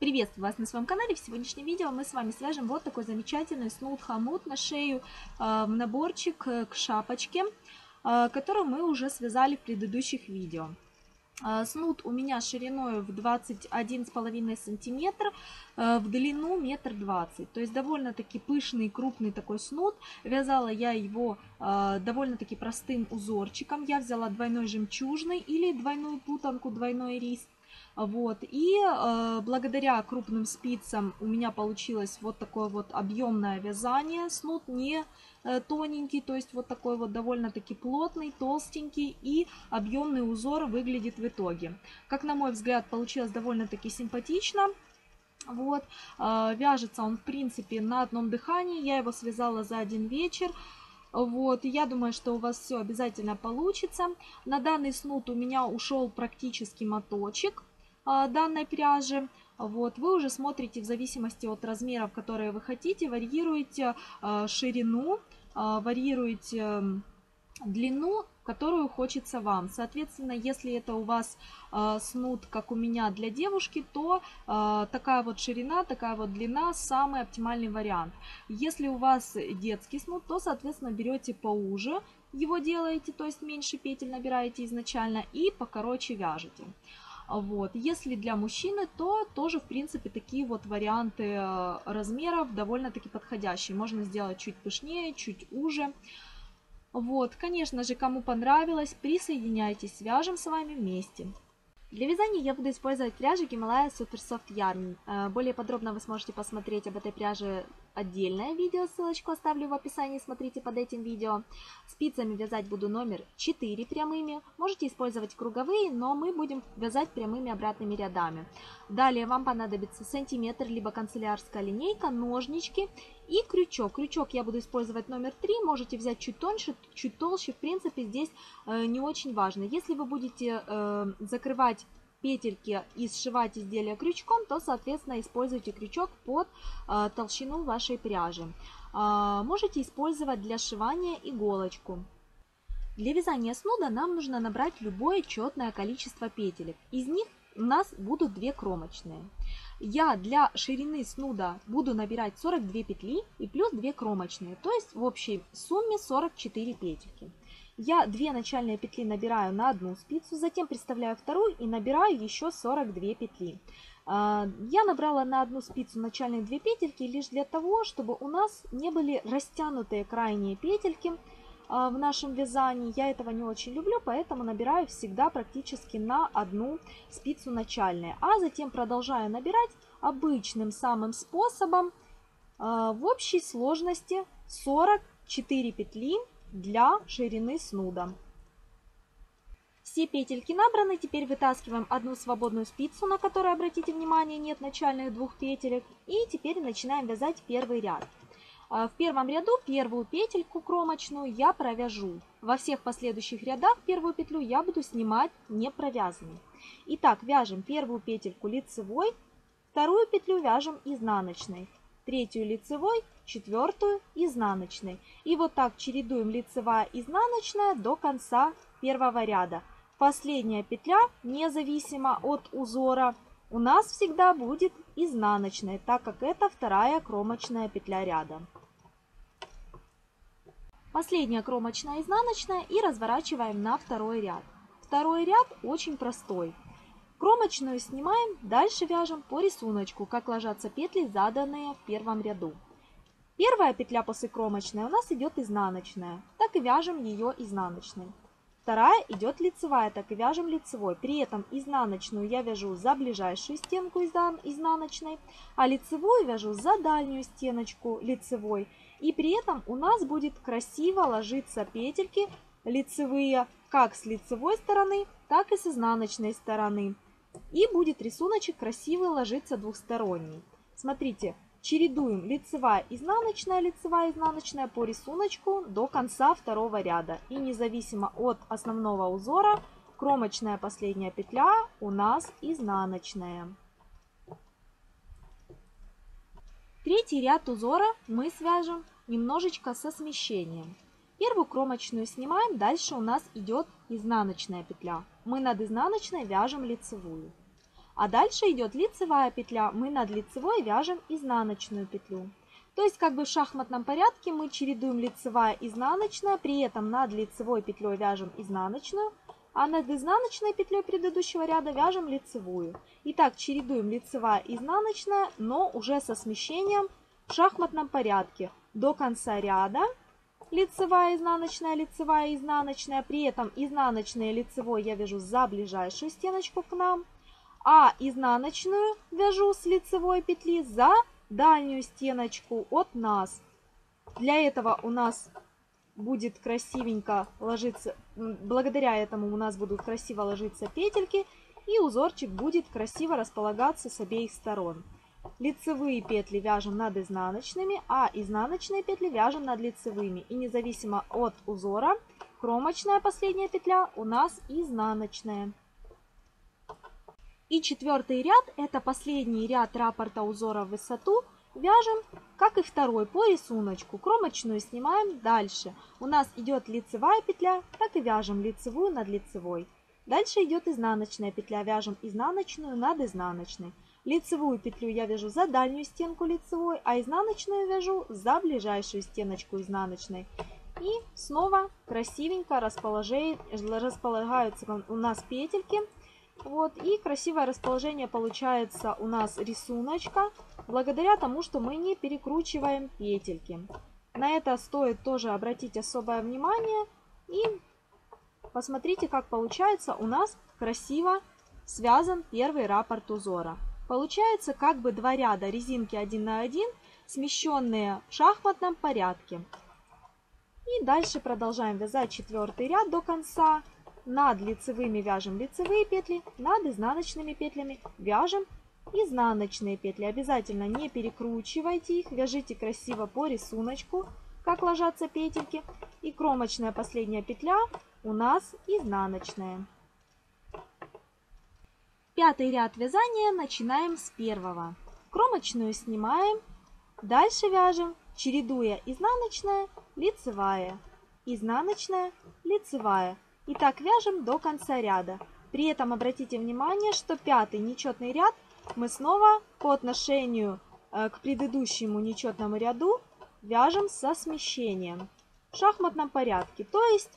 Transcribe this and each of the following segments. Приветствую вас на своем канале. В сегодняшнем видео мы с вами свяжем вот такой замечательный снуд-хомут на шею в наборчик к шапочке, который мы уже связали в предыдущих видео. Снуд у меня шириной в 21,5 сантиметра, в длину 1,20 м. То есть довольно-таки пышный, крупный такой снуд. Вязала я его довольно-таки простым узорчиком. Я взяла двойной жемчужный или двойную путанку, двойной рис. Вот. И благодаря крупным спицам у меня получилось вот такое вот объемное вязание. Снуд не тоненький, то есть вот такой вот довольно-таки плотный, толстенький и объемный узор выглядит в итоге. Как на мой взгляд, получилось довольно-таки симпатично. Вот. Вяжется он в принципе на одном дыхании, я его связала за один вечер. Вот, я думаю, что у вас все обязательно получится. На данный снуд у меня ушел практически моточек данной пряжи. Вот, вы уже смотрите в зависимости от размеров, которые вы хотите, варьируете ширину, варьируете длину, которую хочется вам. Соответственно, если это у вас снуд, как у меня, для девушки, то такая вот ширина, такая вот длина самый оптимальный вариант. Если у вас детский снуд, то, соответственно, берете поуже его делаете, то есть меньше петель набираете изначально и покороче вяжете. Вот. Если для мужчины, то тоже, в принципе, такие вот варианты размеров довольно-таки подходящие. Можно сделать чуть пышнее, чуть уже. Вот, конечно же, кому понравилось, присоединяйтесь, вяжем с вами вместе. Для вязания я буду использовать пряжу Himalaya Super Soft Yarn. Более подробно вы сможете посмотреть об этой пряже отдельное видео, ссылочку оставлю в описании, смотрите под этим видео. Спицами вязать буду номер 4 прямыми, можете использовать круговые, но мы будем вязать прямыми обратными рядами. Далее вам понадобится сантиметр, либо канцелярская линейка, ножнички и крючок. Крючок я буду использовать номер 3, можете взять чуть тоньше, чуть толще, в принципе здесь не очень важно. Если вы будете закрывать петельки и сшивать изделие крючком, то, соответственно, используйте крючок под толщину вашей пряжи. Можете использовать для сшивания иголочку. Для вязания снуда нам нужно набрать любое четное количество петелек. Из них у нас будут 2 кромочные. Я для ширины снуда буду набирать 42 петли и плюс 2 кромочные, то есть в общей сумме 44 петельки. Я 2 начальные петли набираю на одну спицу, затем приставляю вторую и набираю еще 42 петли. Я набрала на одну спицу начальные 2 петельки лишь для того, чтобы у нас не были растянутые крайние петельки в нашем вязании. Я этого не очень люблю, поэтому набираю всегда практически на одну спицу начальные, а затем продолжаю набирать обычным самым способом в общей сложности 44 петли. Для ширины снуда. Все петельки набраны, теперь вытаскиваем одну свободную спицу, на которой, обратите внимание, нет начальных 2 петелек, и теперь начинаем вязать первый ряд. В первом ряду первую петельку кромочную я провяжу, во всех последующих рядах первую петлю я буду снимать не провязанной. Итак, вяжем первую петельку лицевой, вторую петлю вяжем изнаночной, третью лицевой, четвертую изнаночной. И вот так чередуем лицевая, изнаночная до конца первого ряда. Последняя петля, независимо от узора, у нас всегда будет изнаночной, так как это вторая кромочная петля ряда. Последняя кромочная, изнаночная, и разворачиваем на второй ряд. Второй ряд очень простой. Кромочную снимаем, дальше вяжем по рисунку, как ложатся петли, заданные в первом ряду. Первая петля после кромочной у нас идет изнаночная, так и вяжем ее изнаночной. Вторая идет лицевая, так и вяжем лицевой. При этом изнаночную я вяжу за ближайшую стенку изнаночной, а лицевую вяжу за дальнюю стеночку лицевой. И при этом у нас будет красиво ложиться петельки лицевые, как с лицевой стороны, так и с изнаночной стороны. И будет рисуночек красивый ложиться двухсторонний. Смотрите. Чередуем лицевая, изнаночная, лицевая, изнаночная по рисунку до конца второго ряда. И независимо от основного узора, кромочная последняя петля у нас изнаночная. Третий ряд узора мы свяжем немножечко со смещением. Первую кромочную снимаем, дальше у нас идет изнаночная петля. Мы над изнаночной вяжем лицевую. А дальше идет лицевая петля. Мы над лицевой вяжем изнаночную петлю. То есть как бы в шахматном порядке мы чередуем лицевая, изнаночная, при этом над лицевой петлей вяжем изнаночную, а над изнаночной петлей предыдущего ряда вяжем лицевую. И так чередуем лицевая, изнаночная, но уже со смещением в шахматном порядке до конца ряда. Лицевая, изнаночная, лицевая, изнаночная. При этом изнаночная и лицевой я вяжу за ближайшую стеночку к нам, а изнаночную вяжу с лицевой петли за дальнюю стеночку от нас. Для этого у нас будет красивенько ложиться, благодаря этому у нас будут красиво ложиться петельки, и узорчик будет красиво располагаться с обеих сторон. Лицевые петли вяжем над изнаночными, а изнаночные петли вяжем над лицевыми. И независимо от узора, кромочная последняя петля у нас изнаночная. И четвертый ряд, это последний ряд раппорта узора в высоту, вяжем, как и второй, по рисунку. Кромочную снимаем, дальше у нас идет лицевая петля, так и вяжем лицевую над лицевой. Дальше идет изнаночная петля, вяжем изнаночную над изнаночной. Лицевую петлю я вяжу за дальнюю стенку лицевой, а изнаночную вяжу за ближайшую стеночку изнаночной. И снова красивенько располагаются у нас петельки. Вот, и красивое расположение получается у нас рисуночка, благодаря тому, что мы не перекручиваем петельки. На это стоит тоже обратить особое внимание. И посмотрите, как получается у нас красиво связан первый раппорт узора. Получается как бы два ряда резинки 1 на 1, смещенные в шахматном порядке. И дальше продолжаем вязать четвертый ряд до конца. Над лицевыми вяжем лицевые петли, над изнаночными петлями вяжем изнаночные петли. Обязательно не перекручивайте их, вяжите красиво по рисунку, как ложатся петельки. И кромочная последняя петля у нас изнаночная. Пятый ряд вязания начинаем с первого. Кромочную снимаем, дальше вяжем, чередуя изнаночная, лицевая, изнаночная, лицевая. И так вяжем до конца ряда. При этом обратите внимание, что пятый нечетный ряд мы снова по отношению к предыдущему нечетному ряду вяжем со смещением в шахматном порядке. То есть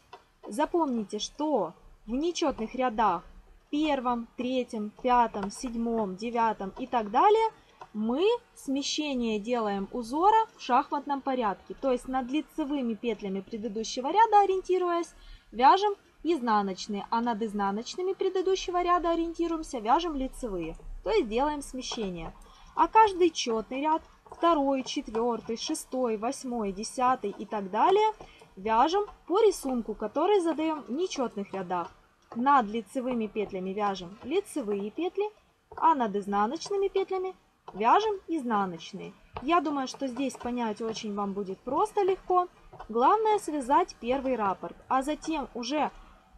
запомните, что в нечетных рядах первом, третьем, пятом, седьмом, девятом и так далее мы смещение делаем узора в шахматном порядке. То есть над лицевыми петлями предыдущего ряда, ориентируясь, вяжем изнаночные, а над изнаночными предыдущего ряда ориентируемся, вяжем лицевые, то есть делаем смещение. А каждый четный ряд, 2, 4, 6, 8, 10 и так далее, вяжем по рисунку, который задаем в нечетных рядах. Над лицевыми петлями вяжем лицевые петли, а над изнаночными петлями вяжем изнаночные. Я думаю, что здесь понять очень вам будет просто, легко. Главное связать первый раппорт, а затем уже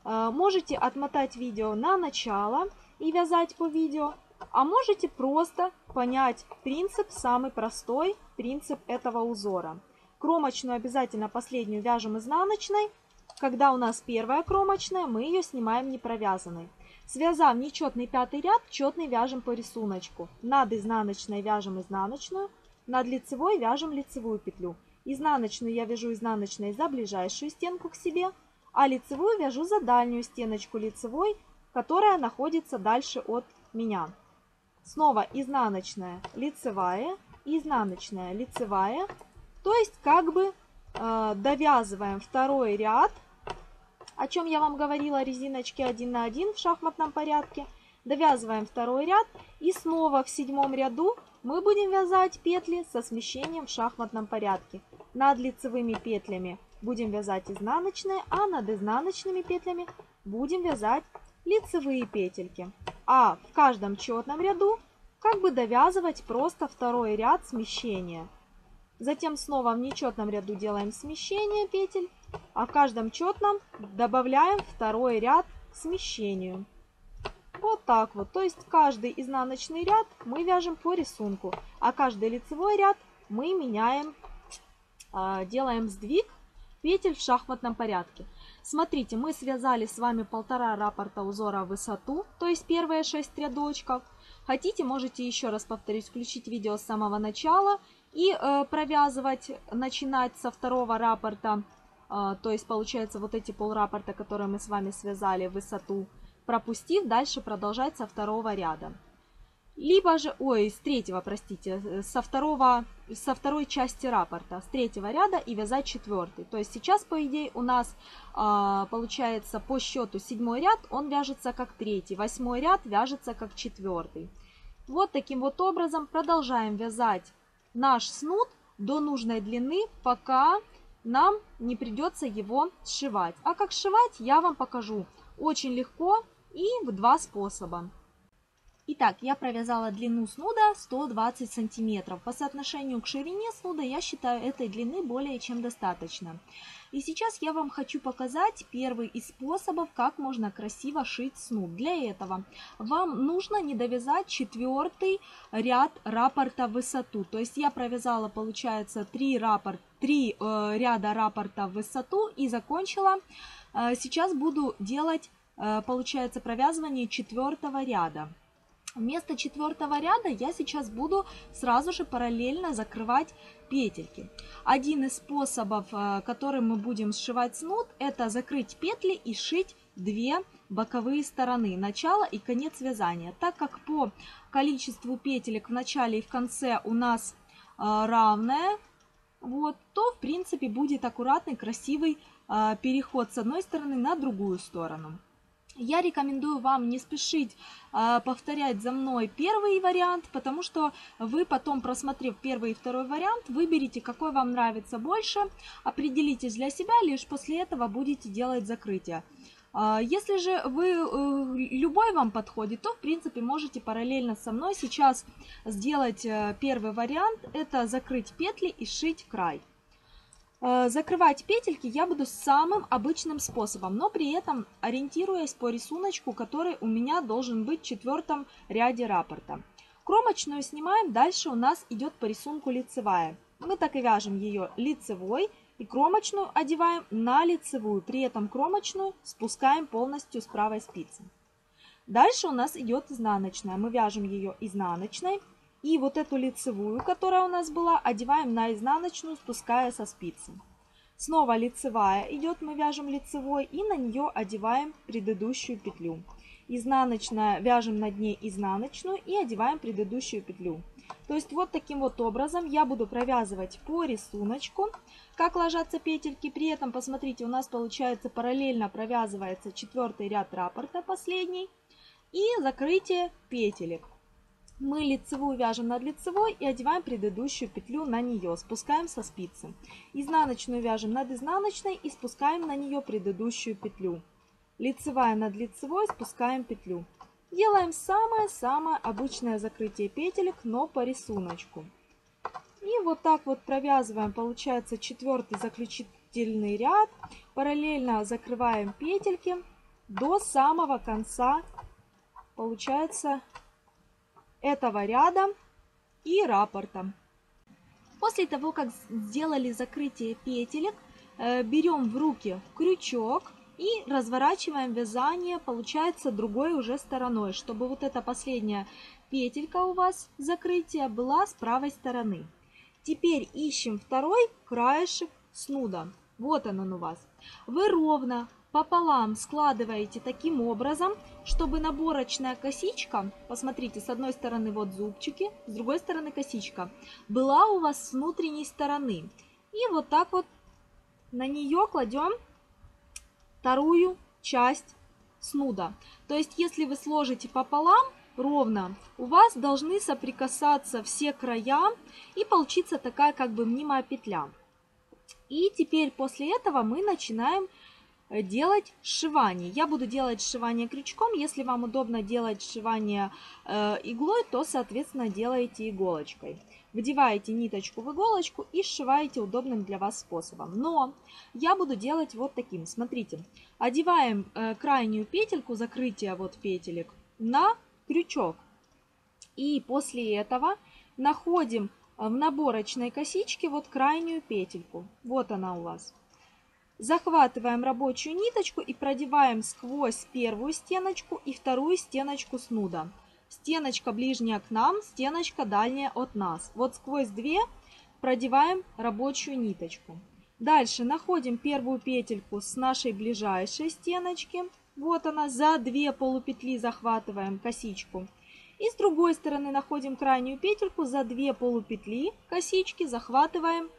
можете отмотать видео на начало и вязать по видео, а можете просто понять принцип, самый простой принцип этого узора. Кромочную обязательно последнюю вяжем изнаночной. Когда у нас первая кромочная, мы ее снимаем не провязанной. Связав нечетный пятый ряд, четный вяжем по рисунку. Над изнаночной вяжем изнаночную, над лицевой вяжем лицевую петлю. Изнаночную я вяжу изнаночной за ближайшую стенку к себе, а лицевую вяжу за дальнюю стеночку лицевой, которая находится дальше от меня. Снова изнаночная, лицевая, изнаночная, лицевая. То есть как бы довязываем второй ряд, о чем я вам говорила, резиночки 1 на 1 в шахматном порядке. Довязываем второй ряд, и снова в седьмом ряду мы будем вязать петли со смещением в шахматном порядке. Над лицевыми петлями будем вязать изнаночные, а над изнаночными петлями будем вязать лицевые петельки. А в каждом четном ряду как бы довязывать просто второй ряд смещения. Затем снова в нечетном ряду делаем смещение петель, а в каждом четном добавляем второй ряд к смещению. Вот так вот. То есть каждый изнаночный ряд мы вяжем по рисунку, а каждый лицевой ряд мы меняем, делаем сдвиг петель в шахматном порядке. Смотрите, мы связали с вами полтора раппорта узора в высоту, то есть первые 6 рядочков. Хотите, можете еще раз повторить, включить видео с самого начала и провязывать, начинать со второго раппорта. То есть получается вот эти полраппорта, которые мы с вами связали, высоту пропустив, дальше продолжать со второго ряда. Либо же, с третьего, простите, со второй части раппорта, с третьего ряда и вязать четвертый. То есть сейчас, по идее, у нас получается по счету седьмой ряд, он вяжется как третий, восьмой ряд вяжется как четвертый. Вот таким вот образом продолжаем вязать наш снуд до нужной длины, пока нам не придется его сшивать. А как сшивать, я вам покажу очень легко и в два способа. Итак, я провязала длину снуда 120 сантиметров. По соотношению к ширине снуда я считаю этой длины более чем достаточно. И сейчас я вам хочу показать первый из способов, как можно красиво шить снуд. Для этого вам нужно не довязать четвертый ряд раппорта в высоту. То есть я провязала, получается, 3 ряда раппорта в высоту и закончила. Сейчас буду делать, получается, провязывание четвертого ряда. Вместо четвертого ряда я сейчас буду сразу же параллельно закрывать петельки. Один из способов, которым мы будем сшивать снуд, это закрыть петли и сшить две боковые стороны, начало и конец вязания. Так как по количеству петелек в начале и в конце у нас равное, вот, то в принципе будет аккуратный, красивый переход с одной стороны на другую сторону. Я рекомендую вам не спешить повторять за мной первый вариант, потому что вы потом, просмотрев первый и второй вариант, выберите, какой вам нравится больше, определитесь для себя, лишь после этого будете делать закрытие. Если же любой вам подходит, то в принципе можете параллельно со мной сейчас сделать первый вариант, это закрыть петли и сшить край. Закрывать петельки я буду самым обычным способом, но при этом ориентируясь по рисунку, который у меня должен быть в четвертом ряде раппорта. Кромочную снимаем, дальше у нас идет по рисунку лицевая. Мы так и вяжем ее лицевой и кромочную одеваем на лицевую, при этом кромочную спускаем полностью с правой спицы. Дальше у нас идет изнаночная, мы вяжем ее изнаночной. И вот эту лицевую, которая у нас была, одеваем на изнаночную, спуская со спицы. Снова лицевая идет, мы вяжем лицевой и на нее одеваем предыдущую петлю. Изнаночная, вяжем над ней изнаночную и одеваем предыдущую петлю. То есть вот таким вот образом я буду провязывать по рисунку, как ложатся петельки. При этом, посмотрите, у нас получается параллельно провязывается четвертый ряд раппорта, последний, и закрытие петелек. Мы лицевую вяжем над лицевой и одеваем предыдущую петлю на нее, спускаем со спицы. Изнаночную вяжем над изнаночной и спускаем на нее предыдущую петлю. Лицевая над лицевой, спускаем петлю. Делаем самое-самое обычное закрытие петелек, но по рисунку. И вот так вот провязываем, получается, четвертый заключительный ряд. Параллельно закрываем петельки до самого конца, получается, этого ряда и раппорта. После того, как сделали закрытие петелек, берем в руки крючок и разворачиваем вязание, получается, другой уже стороной, чтобы вот эта последняя петелька у вас закрытия была с правой стороны. Теперь ищем второй краешек снуда. Вот он у вас. Вы ровно пополам складываете таким образом, чтобы наборочная косичка, посмотрите, с одной стороны вот зубчики, с другой стороны косичка, была у вас с внутренней стороны. И вот так вот на нее кладем вторую часть снуда. То есть, если вы сложите пополам ровно, у вас должны соприкасаться все края и получится такая как бы мнимая петля. И теперь после этого мы начинаем делать сшивание. Я буду делать сшивание крючком. Если вам удобно делать сшивание иглой, то, соответственно, делаете иголочкой. Вдеваете ниточку в иголочку и сшиваете удобным для вас способом. Но я буду делать вот таким. Смотрите, одеваем крайнюю петельку, закрытие вот петелек, на крючок. И после этого находим в наборочной косичке вот крайнюю петельку. Вот она у вас. Захватываем рабочую ниточку и продеваем сквозь первую стеночку и вторую стеночку снуда. стеночка ближняя к нам, стеночка дальняя от нас. Вот сквозь две продеваем рабочую ниточку. Дальше находим первую петельку с нашей ближайшей стеночки. Вот она, за 2 полупетли захватываем косичку. И с другой стороны находим крайнюю петельку, за 2 полупетли косички захватываем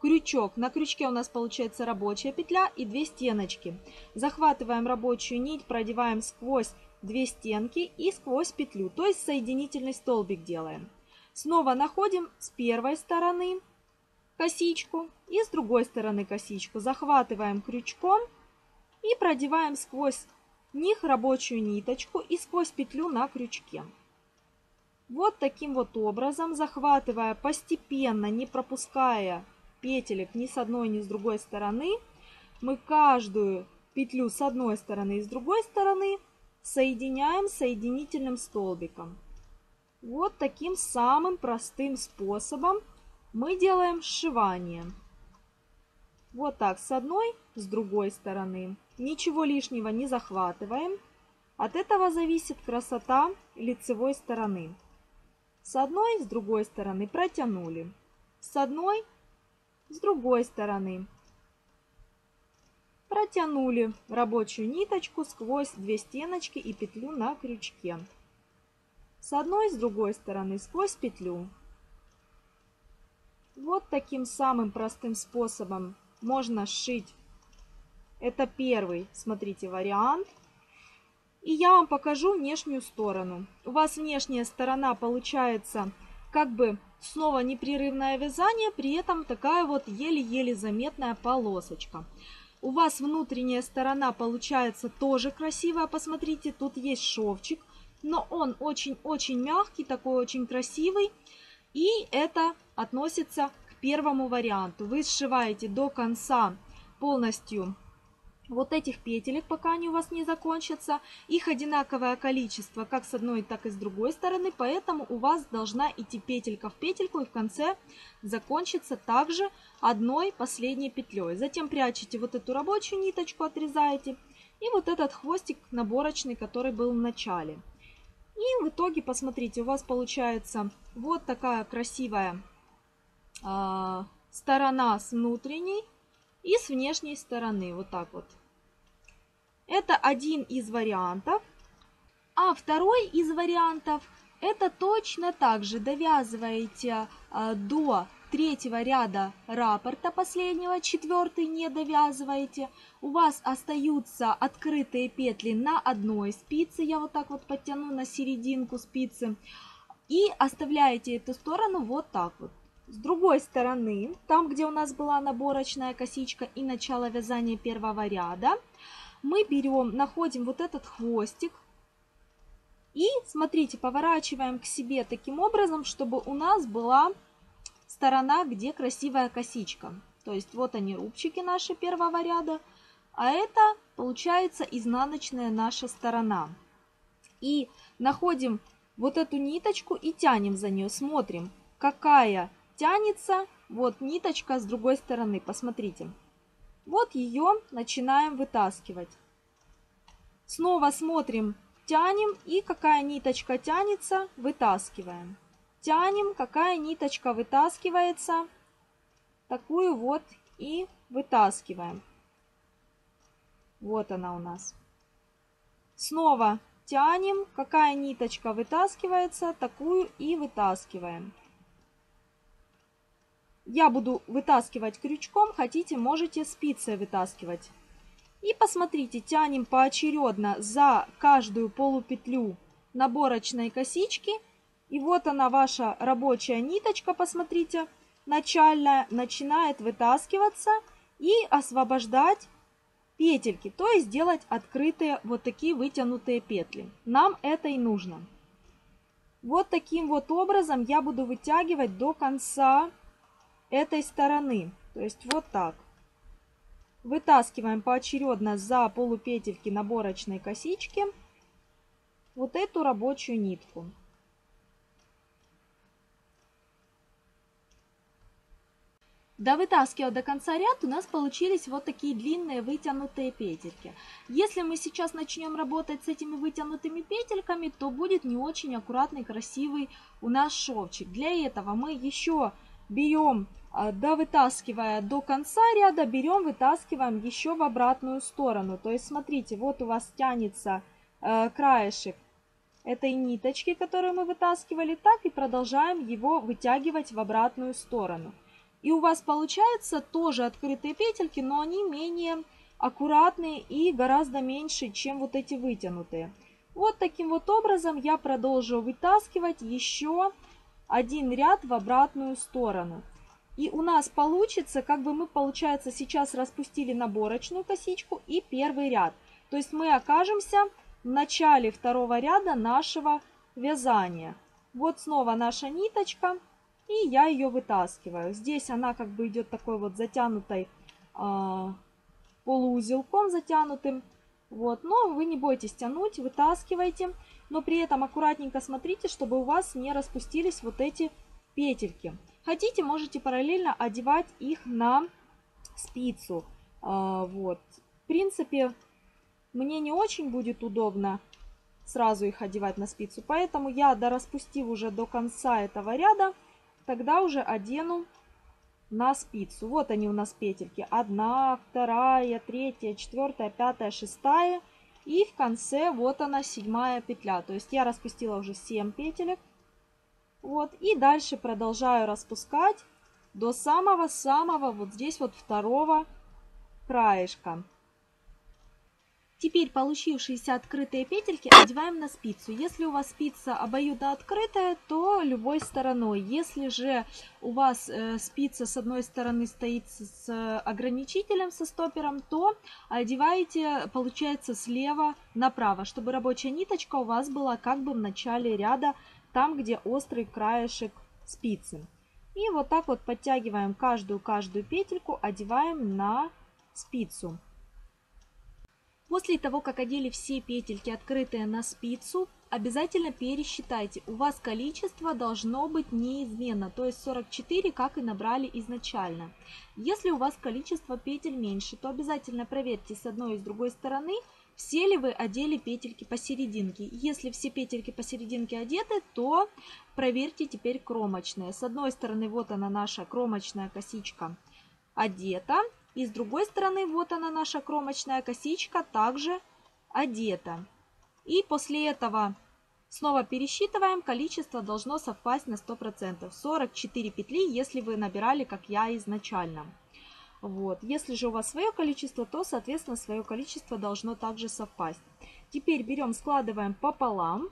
крючок. На крючке у нас получается рабочая петля и 2 стеночки. Захватываем рабочую нить, продеваем сквозь 2 стенки и сквозь петлю, то есть соединительный столбик делаем. Снова находим с первой стороны косичку и с другой стороны косичку. Захватываем крючком и продеваем сквозь них рабочую ниточку и сквозь петлю на крючке. Вот таким вот образом, захватывая постепенно, не пропуская петелек ни с одной, ни с другой стороны, мы каждую петлю с одной стороны и с другой стороны соединяем соединительным столбиком. Вот таким самым простым способом мы делаем сшивание. Вот так, с одной, с другой стороны. Ничего лишнего не захватываем. От этого зависит красота лицевой стороны. С одной, с другой стороны протянули. С одной, с другой стороны протянули рабочую ниточку сквозь 2 стеночки и петлю на крючке. С одной, с другой стороны сквозь петлю. Вот таким самым простым способом можно сшить. Это первый, смотрите, вариант. И я вам покажу внешнюю сторону. У вас внешняя сторона получается как бы снова непрерывное вязание, при этом такая вот еле-еле заметная полосочка. У вас внутренняя сторона получается тоже красивая. Посмотрите, тут есть шовчик, но он очень-очень мягкий, такой очень красивый. И это относится к первому варианту. Вы сшиваете до конца полностью вот этих петелек, пока они у вас не закончатся. Их одинаковое количество как с одной, так и с другой стороны. Поэтому у вас должна идти петелька в петельку. И в конце закончится также одной последней петлей. Затем прячете вот эту рабочую ниточку, отрезаете. И вот этот хвостик наборочный, который был в начале. И в итоге, посмотрите, у вас получается вот такая красивая сторона с внутренней и с внешней стороны. Вот так вот. Это один из вариантов. А второй из вариантов, это точно так же довязываете до третьего ряда раппорта последнего, 4-й не довязываете. У вас остаются открытые петли на одной спице. Я вот так вот подтяну на серединку спицы. И оставляете эту сторону вот так вот. С другой стороны, там, где у нас была наборочная косичка и начало вязания первого ряда, мы берем, находим вот этот хвостик и, смотрите, поворачиваем к себе таким образом, чтобы у нас была сторона, где красивая косичка. То есть вот они, рубчики наши первого ряда, а это получается изнаночная наша сторона. И находим вот эту ниточку и тянем за нее, смотрим, какая тянется. Вот ниточка с другой стороны, посмотрите. Вот ее начинаем вытаскивать. Снова смотрим, тянем, и какая ниточка тянется, вытаскиваем. Тянем, какая ниточка вытаскивается, такую вот и вытаскиваем. Вот она у нас. Снова тянем, какая ниточка вытаскивается, такую и вытаскиваем. Я буду вытаскивать крючком, хотите, можете спицей вытаскивать. И посмотрите, тянем поочередно за каждую полупетлю наборочной косички. И вот она, ваша рабочая ниточка, посмотрите, начальная, начинает вытаскиваться и освобождать петельки. То есть делать открытые вот такие вытянутые петли. Нам это и нужно. Вот таким вот образом я буду вытягивать до конца этой стороны, то есть вот так. Вытаскиваем поочередно за полупетельки наборочной косички вот эту рабочую нитку. Довытаскивая до конца ряд, у нас получились вот такие длинные вытянутые петельки. Если мы сейчас начнем работать с этими вытянутыми петельками, то будет не очень аккуратный, красивый у нас шовчик. Для этого мы еще берем, довытаскивая до конца ряда, берем, вытаскиваем еще в обратную сторону. То есть, смотрите, вот у вас тянется краешек этой ниточки, которую мы вытаскивали, так и продолжаем его вытягивать в обратную сторону. И у вас получаются тоже открытые петельки, но они менее аккуратные и гораздо меньше, чем вот эти вытянутые. Вот таким вот образом я продолжу вытаскивать еще один ряд в обратную сторону. И у нас получится, как бы мы, получается, сейчас распустили наборочную косичку и первый ряд. То есть мы окажемся в начале второго ряда нашего вязания. Вот снова наша ниточка. И я ее вытаскиваю. Здесь она как бы идет такой вот затянутой, полуузелком затянутым. Вот. Но вы не бойтесь тянуть, вытаскивайте. Но при этом аккуратненько смотрите, чтобы у вас не распустились вот эти петельки. Хотите, можете параллельно одевать их на спицу. Вот. В принципе, мне не очень будет удобно сразу их одевать на спицу. Поэтому я, дораспустив уже до конца этого ряда, тогда уже одену на спицу. Вот они у нас петельки. 1, 2, 3, 4, 5, 6. И в конце вот она 7 петля. То есть я распустила уже 7 петелек. Вот. И дальше продолжаю распускать до самого-самого вот здесь вот второго краешка. Теперь получившиеся открытые петельки одеваем на спицу. Если у вас спица обоюдно открытая, то любой стороной. Если же у вас спица с одной стороны стоит с ограничителем, со стопером, то одеваете, получается, слева направо, чтобы рабочая ниточка у вас была как бы в начале ряда, там, где острый краешек спицы. И вот так вот подтягиваем каждую петельку, одеваем на спицу. После того, как одели все петельки, открытые на спицу, обязательно пересчитайте. У вас количество должно быть неизменно, то есть 44, как и набрали изначально. Если у вас количество петель меньше, то обязательно проверьте с одной и с другой стороны, все ли вы одели петельки посерединке. Если все петельки посерединке одеты, то проверьте теперь кромочные. С одной стороны, вот она наша кромочная косичка одета. И с другой стороны, вот она наша кромочная косичка, также одета. И после этого снова пересчитываем, количество должно совпасть на 100%. 44 петли, если вы набирали, как я, изначально. Вот. Если же у вас свое количество, то, соответственно, свое количество должно также совпасть. Теперь берем, складываем пополам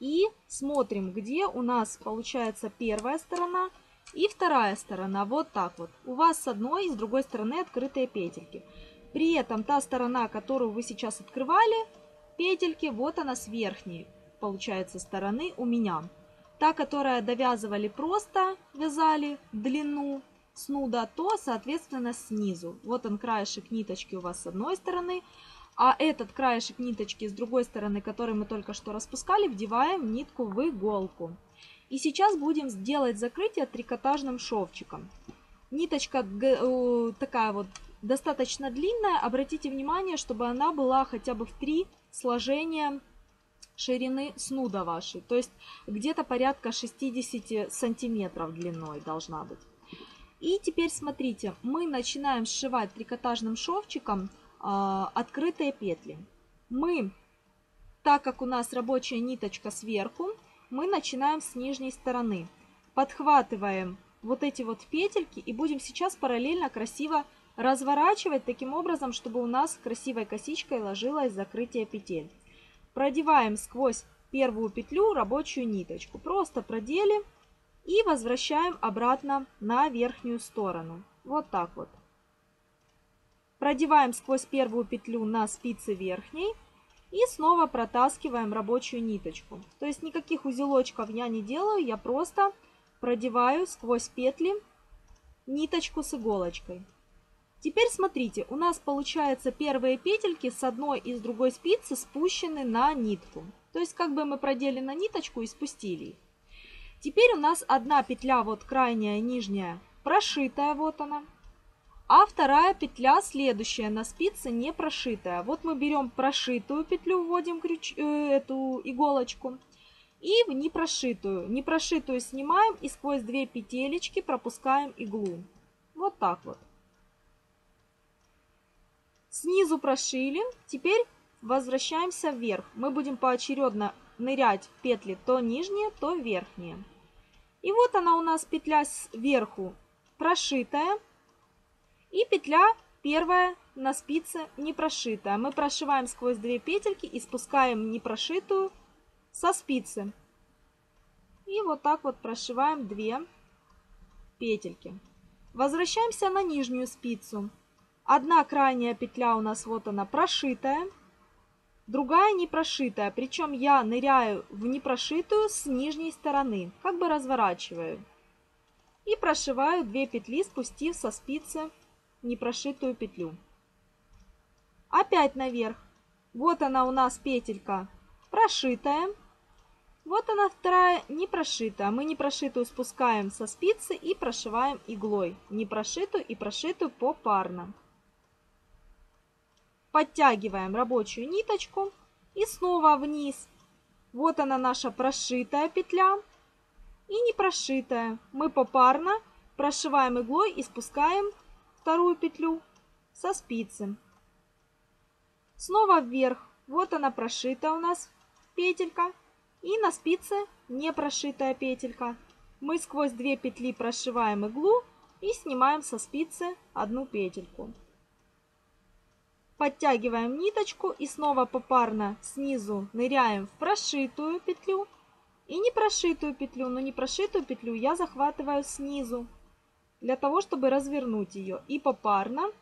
и смотрим, где у нас получается первая сторона. И вторая сторона, вот так вот. У вас с одной и с другой стороны открытые петельки. При этом та сторона, которую вы сейчас открывали, петельки, вот она с верхней, получается, стороны у меня. Та, которая довязывали просто, вязали длину снуда, то, соответственно, снизу. Вот он краешек ниточки у вас с одной стороны, а этот краешек ниточки с другой стороны, который мы только что распускали, вдеваем нитку в иголку. И сейчас будем делать закрытие трикотажным шовчиком. Ниточка такая вот достаточно длинная. Обратите внимание, чтобы она была хотя бы в 3 сложения ширины снуда вашей. То есть где-то порядка 60 сантиметров длиной должна быть. И теперь смотрите, мы начинаем сшивать трикотажным шовчиком открытые петли. Мы, так как у нас рабочая ниточка сверху, мы начинаем с нижней стороны. Подхватываем вот эти вот петельки и будем сейчас параллельно красиво разворачивать таким образом, чтобы у нас красивой косичкой ложилось закрытие петель. Продеваем сквозь первую петлю рабочую ниточку. Просто продели и возвращаем обратно на верхнюю сторону. Вот так вот. Продеваем сквозь первую петлю на спице верхней. И снова протаскиваем рабочую ниточку. То есть никаких узелочков я не делаю, я просто продеваю сквозь петли ниточку с иголочкой. Теперь смотрите, у нас получается первые петельки с одной и с другой спицы спущены на нитку. То есть как бы мы продели на ниточку и спустили их. Теперь у нас одна петля, вот крайняя, нижняя, прошитая, вот она. А вторая петля следующая на спице не прошитая. Вот мы берем прошитую петлю, вводим эту иголочку и в непрошитую. Непрошитую снимаем и сквозь две петелечки пропускаем иглу. Вот так вот. Снизу прошили. Теперь возвращаемся вверх. Мы будем поочередно нырять в петли то нижние, то верхние. И вот она у нас петля сверху прошитая. И петля первая на спице не прошитая. Мы прошиваем сквозь две петельки и спускаем непрошитую со спицы. И вот так вот прошиваем две петельки. Возвращаемся на нижнюю спицу. Одна крайняя петля у нас вот она прошитая, другая не прошитая. Причем я ныряю в непрошитую с нижней стороны, как бы разворачиваю. И прошиваю две петли, спустив со спицы непрошитую петлю. Опять наверх. Вот она у нас петелька прошитая. Вот она вторая не прошитая. Мы непрошитую спускаем со спицы и прошиваем иглой. Непрошитую и прошитую попарно. Подтягиваем рабочую ниточку и снова вниз. Вот она наша прошитая петля и непрошитая. Мы попарно прошиваем иглой и спускаем вторую петлю со спицы. Снова вверх. Вот она прошита у нас петелька. И на спице не прошитая петелька. Мы сквозь две петли прошиваем иглу и снимаем со спицы одну петельку. Подтягиваем ниточку и снова попарно снизу ныряем в прошитую петлю и непрошитую петлю. Но непрошитую петлю я захватываю снизу, для того, чтобы развернуть ее. И попарно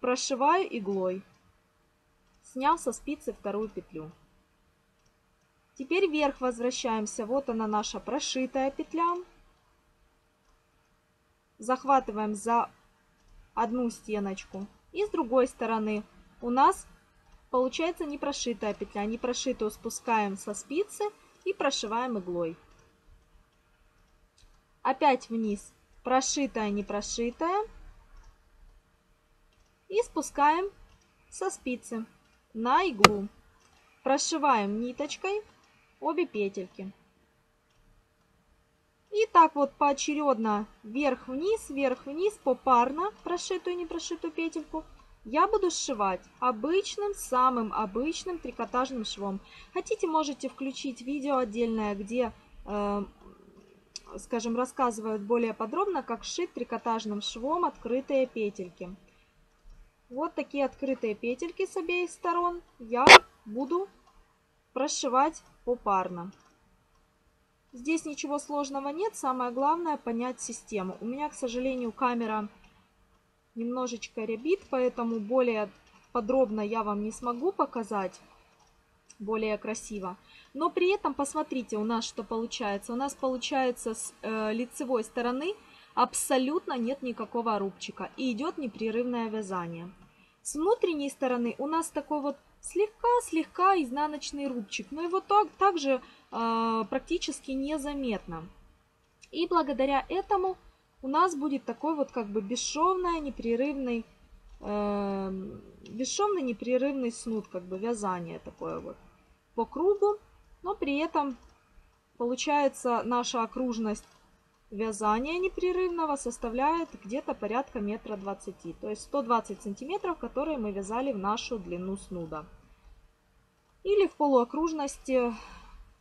прошиваю иглой, сняв со спицы вторую петлю. Теперь вверх возвращаемся. Вот она наша прошитая петля. Захватываем за одну стеночку. И с другой стороны у нас получается непрошитая петля. Непрошитую спускаем со спицы и прошиваем иглой. Опять вниз. Прошитая, не прошитая. И спускаем со спицы на иглу. Прошиваем ниточкой обе петельки. И так вот поочередно вверх-вниз, попарно прошитую и не прошитую петельку я буду сшивать обычным, самым обычным трикотажным швом. Хотите, можете включить видео отдельное, где... скажем, рассказывают более подробно, как сшить трикотажным швом открытые петельки. Вот такие открытые петельки с обеих сторон я буду прошивать попарно. Здесь ничего сложного нет, самое главное понять систему. У меня, к сожалению, камера немножечко рябит, поэтому более подробно я вам не смогу показать, более красиво. Но при этом посмотрите у нас, что получается. У нас получается с лицевой стороны абсолютно нет никакого рубчика. И идет непрерывное вязание. С внутренней стороны у нас такой вот слегка-слегка изнаночный рубчик. Но его также практически незаметно. И благодаря этому у нас будет такой вот как бы бесшовный непрерывный снуд. Как бы вязание такое вот по кругу, но при этом получается наша окружность вязания непрерывного составляет где-то порядка 1,20 м, то есть 120 сантиметров, которые мы вязали в нашу длину снуда. Или в полуокружности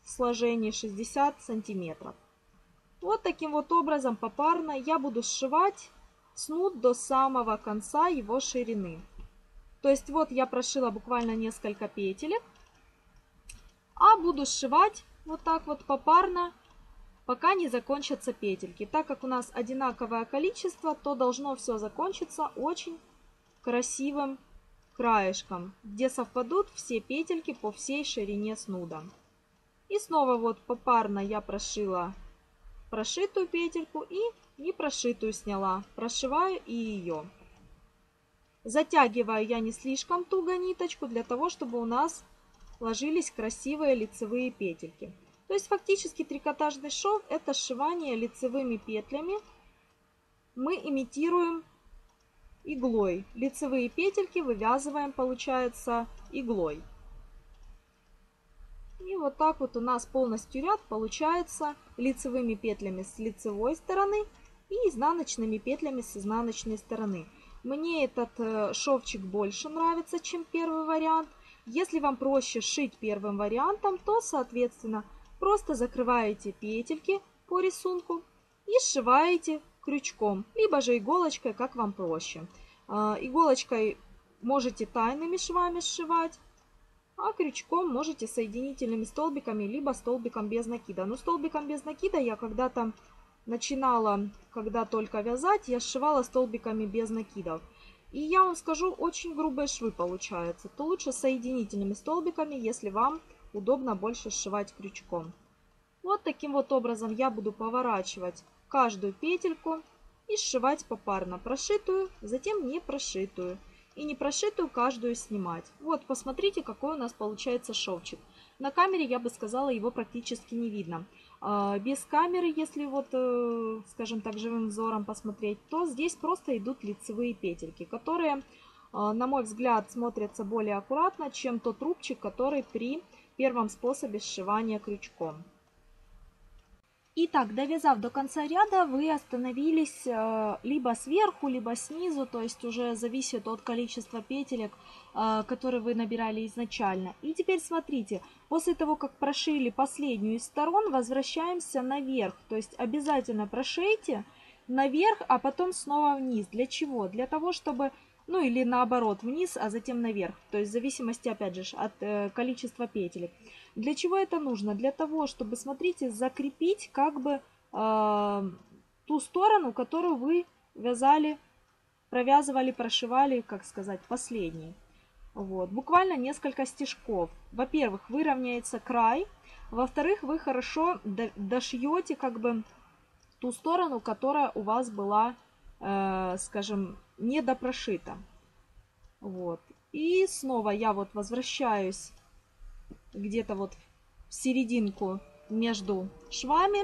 в сложении 60 сантиметров. Вот таким вот образом попарно я буду сшивать снуд до самого конца его ширины. То есть вот я прошила буквально несколько петелек. А буду сшивать вот так вот попарно, пока не закончатся петельки. Так как у нас одинаковое количество, то должно все закончиться очень красивым краешком, где совпадут все петельки по всей ширине снуда. И снова вот попарно я прошила прошитую петельку и не прошитую сняла. Прошиваю и ее. Затягиваю я не слишком туго ниточку, для того, чтобы у нас ложились красивые лицевые петельки. То есть фактически трикотажный шов — это сшивание лицевыми петлями мы имитируем иглой. Лицевые петельки вывязываем, получается, иглой. И вот так вот у нас полностью ряд получается лицевыми петлями с лицевой стороны и изнаночными петлями с изнаночной стороны. Мне этот шовчик больше нравится, чем первый вариант. Если вам проще шить первым вариантом, то, соответственно, просто закрываете петельки по рисунку и сшиваете крючком, либо же иголочкой, как вам проще. Иголочкой можете тайными швами сшивать, а крючком можете соединительными столбиками, либо столбиком без накида. Но столбиком без накида я когда-то начинала, когда только вязать, я сшивала столбиками без накидов. И я вам скажу, очень грубые швы получаются. То лучше соединительными столбиками, если вам удобно больше сшивать крючком. Вот таким вот образом я буду поворачивать каждую петельку и сшивать попарно. Прошитую, затем не прошитую. И не прошитую каждую снимать. Вот, посмотрите, какой у нас получается шовчик. На камере, я бы сказала, его практически не видно. Без камеры, если вот, скажем так, живым взором посмотреть, то здесь просто идут лицевые петельки, которые, на мой взгляд, смотрятся более аккуратно, чем тот рубчик, который при первом способе сшивания крючком. Итак, довязав до конца ряда, вы остановились либо сверху, либо снизу, то есть уже зависит от количества петелек, которые вы набирали изначально. И теперь смотрите, после того, как прошили последнюю из сторон, возвращаемся наверх, то есть обязательно прошейте наверх, а потом снова вниз. Для чего? Для того, чтобы, ну или наоборот, вниз, а затем наверх, то есть в зависимости, опять же, от количества петелек. Для чего это нужно? Для того, чтобы, смотрите, закрепить как бы ту сторону, которую вы вязали, провязывали, прошивали, как сказать, последней. Вот. Буквально несколько стежков. Во-первых, выровняется край. Во-вторых, вы хорошо дошьете как бы ту сторону, которая у вас была, скажем, недопрошита. Вот. И снова я вот возвращаюсь где-то вот в серединку между швами.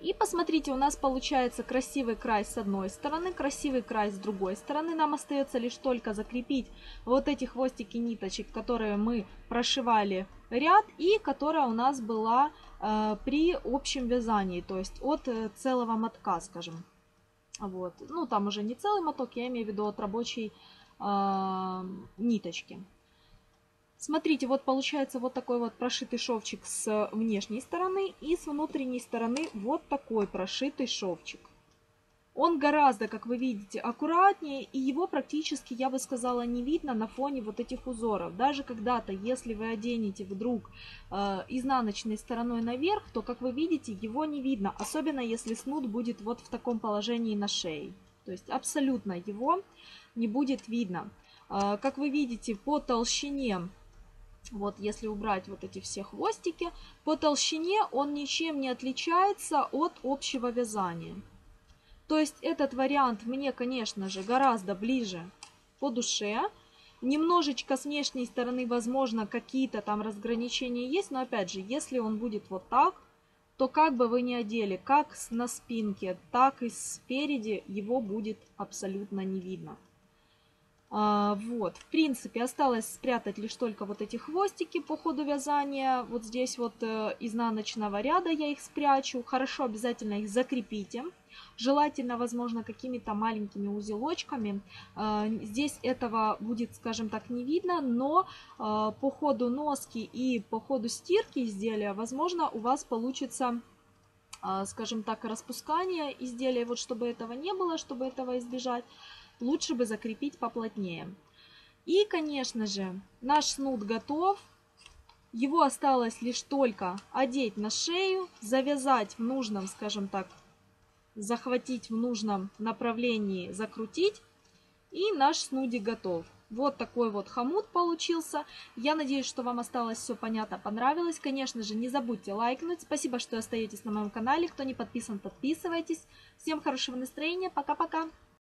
И посмотрите, у нас получается красивый край с одной стороны, красивый край с другой стороны. Нам остается лишь только закрепить вот эти хвостики ниточек, которые мы прошивали ряд и которая у нас была при общем вязании, то есть от целого мотка, скажем. Вот. Ну, там уже не целый моток, я имею в виду от рабочей ниточки. Смотрите, вот получается вот такой вот прошитый шовчик с внешней стороны и с внутренней стороны вот такой прошитый шовчик. Он гораздо, как вы видите, аккуратнее, и его практически, я бы сказала, не видно на фоне вот этих узоров. Даже когда-то, если вы оденете вдруг изнаночной стороной наверх, то, как вы видите, его не видно, особенно если снуд будет вот в таком положении на шее. То есть абсолютно его не будет видно. Как вы видите, по толщине... Вот, если убрать вот эти все хвостики, по толщине он ничем не отличается от общего вязания. То есть этот вариант мне, конечно же, гораздо ближе по душе. Немножечко с внешней стороны, возможно, какие-то там разграничения есть, но опять же, если он будет вот так, то как бы вы ни одели, как на спинке, так и спереди, его будет абсолютно не видно. Вот, в принципе, осталось спрятать лишь только вот эти хвостики по ходу вязания. Вот здесь вот изнаночного ряда я их спрячу. Хорошо, обязательно их закрепите. Желательно, возможно, какими-то маленькими узелочками. Здесь этого будет, скажем так, не видно, но по ходу носки и по ходу стирки изделия, возможно, у вас получится... скажем так, распускание изделия, вот чтобы этого не было, чтобы этого избежать, лучше бы закрепить поплотнее. И, конечно же, наш снуд готов. Его осталось лишь только одеть на шею, завязать в нужном, скажем так, захватить в нужном направлении, закрутить. И наш снудик готов. Вот такой вот хомут получился. Я надеюсь, что вам осталось все понятно, понравилось. Конечно же, не забудьте лайкнуть. Спасибо, что остаетесь на моем канале. Кто не подписан, подписывайтесь. Всем хорошего настроения. Пока-пока.